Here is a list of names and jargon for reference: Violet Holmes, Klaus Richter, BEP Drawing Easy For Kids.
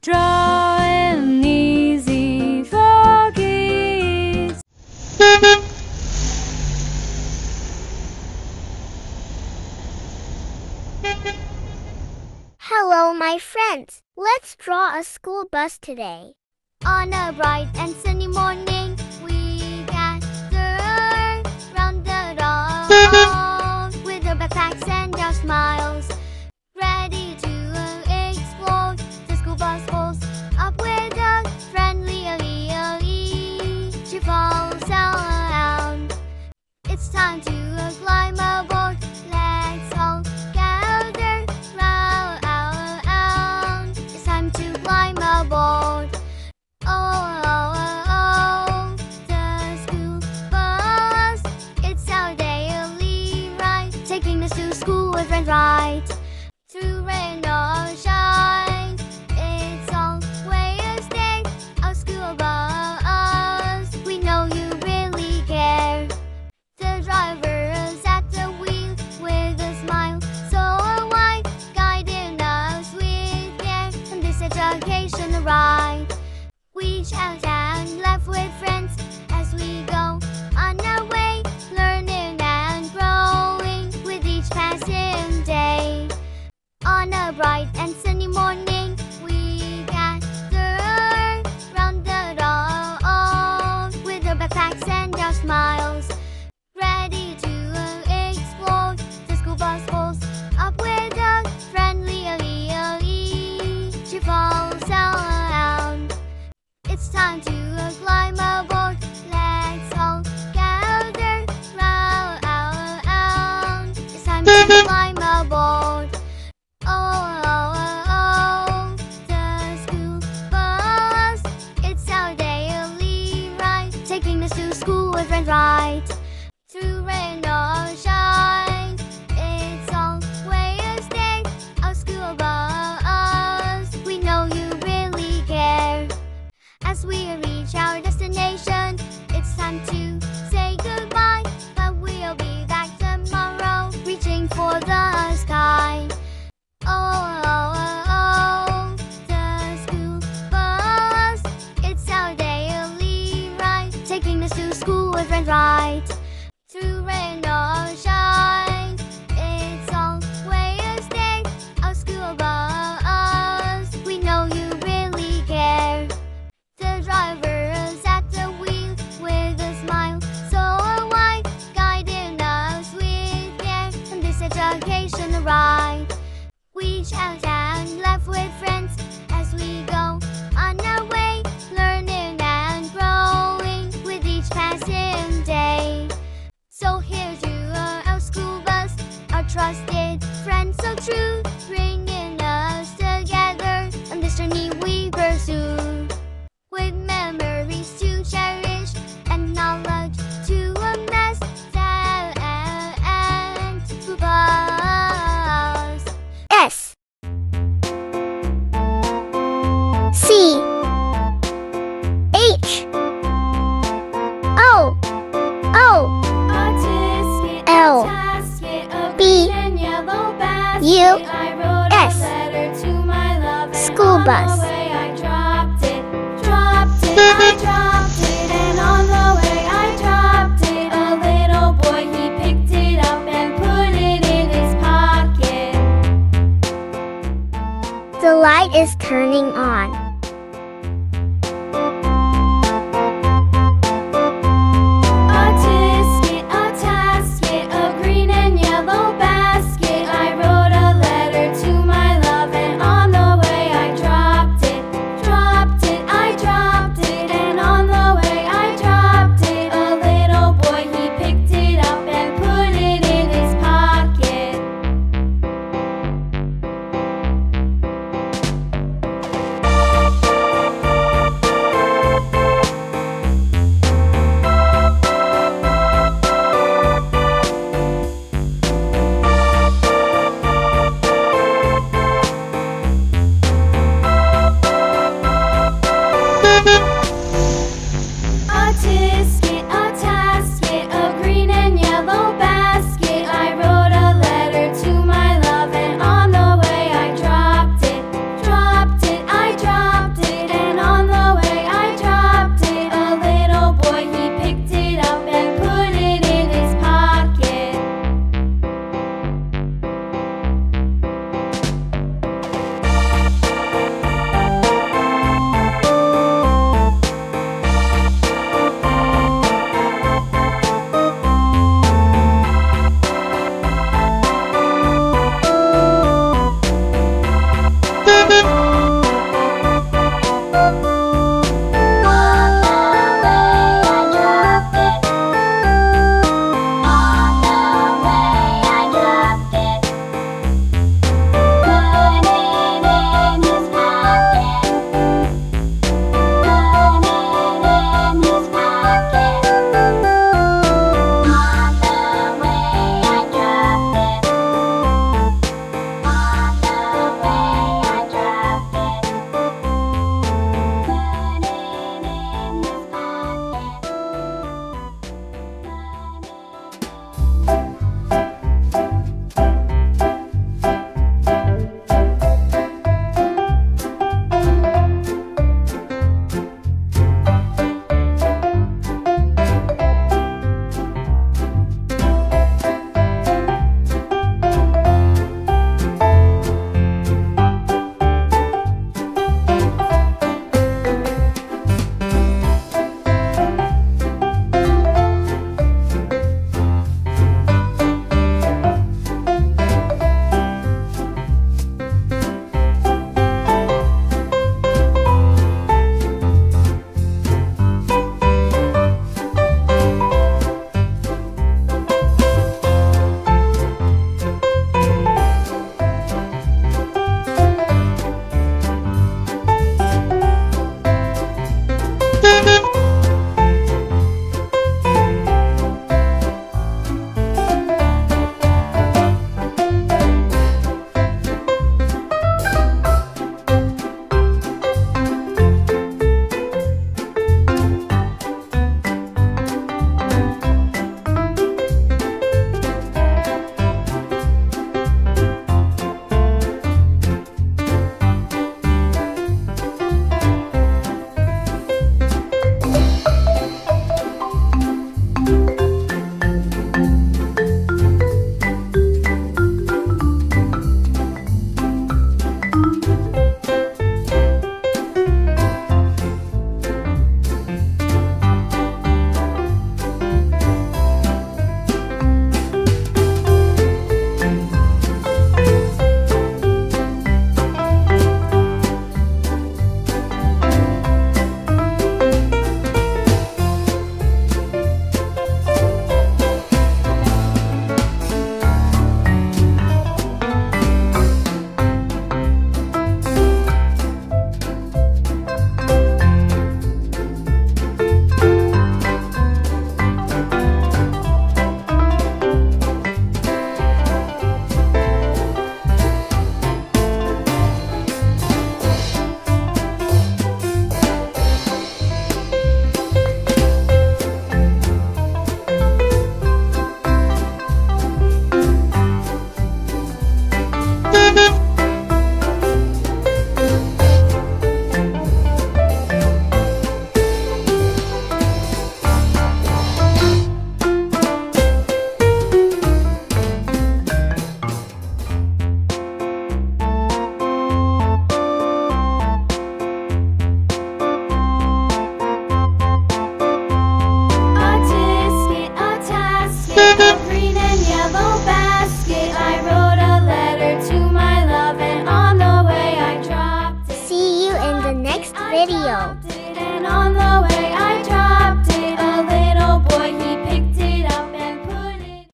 Drawing easy for kids. Hello, my friends. Let's draw a school bus today. On a bright and sunny morning, we gathered round the road with our backpacks and our smiles, ready to explore. The school bus pulls up with a friendly "Oe, oe." She falls around. It's time to climb aboard. Let's all gather round. It's time to climb aboard. Oh, oh, oh, oh, the school bus, it's our daily ride, taking us to school with friends right. Through rain or shine, it's always there, our school bus, we know you really care. The driver is at the wheel with a smile so wide, guiding us with care on this educational ride. We shout and laugh with friends as we go on our way, learning and growing with each passing day. On a bright and sunny morning, we gather round the road with our backpacks and our smiles, ready to explore. The school bus pulls up with a friendly "Oe, oe." She falls out. It's time to climb aboard. Let's all gather round. It's time to climb aboard. Oh, oh, oh, oh, the school bus, it's our daily ride, taking us to school with friends right. Through rain or shine, it's always there, our school bus, we know you really care. As we reach our destination, it's time to say goodbye, but we'll be back tomorrow, reaching for the sky. Oh, oh, oh, oh, the school bus, it's our daily ride, taking us to school with friends right. Through rain or shine, it's always there, our school bus, we know you really care. The driver is at the wheel with a smile so wide, guiding us with care on this educational ride. We shout and laugh with friends as we go on our way, learning and growing with each passing day. So here's you, our school bus, our trusted friend so true, bringing us together on this journey we pursue. With memories to cherish and knowledge to amass, and school bus. S. C. H. O. O. L. B. U. S. School bus. I dropped it, and on the way I dropped it. A little boy, he picked it up and put it in his pocket. The light is turning on. on the way.